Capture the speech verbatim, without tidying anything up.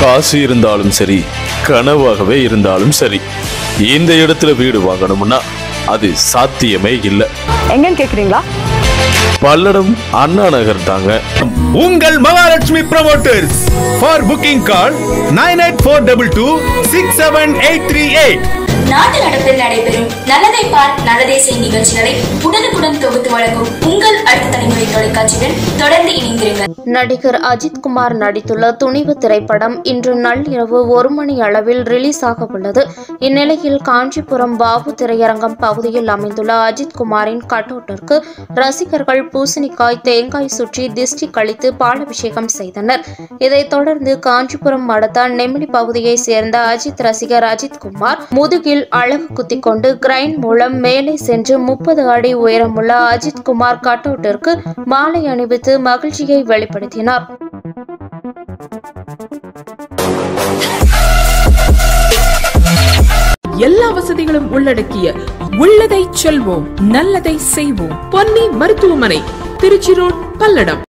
காசு இருந்தாலும் சரி, கனவாகவே இருந்தாலும் சரி, இந்த இடத்துல வீடு வாங்கணும்னா அது சாத்தியமே இல்லை. எங்கன்னு கேக்குறீங்களா? பல்லடம் அண்ணா நகர் தாங்க உங்கள் Mahalakshmi promoters. For booking call nine eight four two two six seven eight three eight. நாட்டு நடப்பில் நடைபெறும் நல்லதை பார் நல்லதே செய் நிகழ்ச்சிகளை உடனுக்குடன் தொகுத்து வழங்கும் உங்கள் அடுத்த தலைமுறை தொலைக்காட்சியுடன் தொடர்ந்து இணைந்திருங்கள். நடிகர் அஜித் குமார் நடித்துள்ள துணிவு திரைப்படம் இன்று நள்ளிரவு ஒரு மணி அளவில் ரிலீஸ் ஆக உள்ளது. இந்நிலையில் காஞ்சிபுரம் பாபு திரையரங்கம் பகுதியில் அமைந்துள்ள அஜித் குமாரின் கட்டவுட்டிற்கு ரசிகர்கள் பூசணிக்காய் தேங்காய் சுற்றி திஷ்டி கழித்து பாலபிஷேகம் செய்தனர். இதைத் தொடர்ந்து காஞ்சிபுரம் அடுத்த நெமிலி பகுதியை சேர்ந்த அஜித் ரசிகர் அஜித் குமார் முதுகில் அழகு குத்திக் கொண்டு கிரைண்ட் மூலம் மேலே சென்று முப்பது அடி உயரமுள்ள அஜித் குமார் கட் அவுட்டிற்கு மாலை அணிவித்து மகிழ்ச்சியை வெளிப்படுத்தினார். எல்லா வசதிகளும் உள்ளடக்கிய உள்ளதை செல்வோம், நல்லதை செய்வோம். பொன்னி மருத்துவமனை, திருச்சி ரோட், பல்லடம்.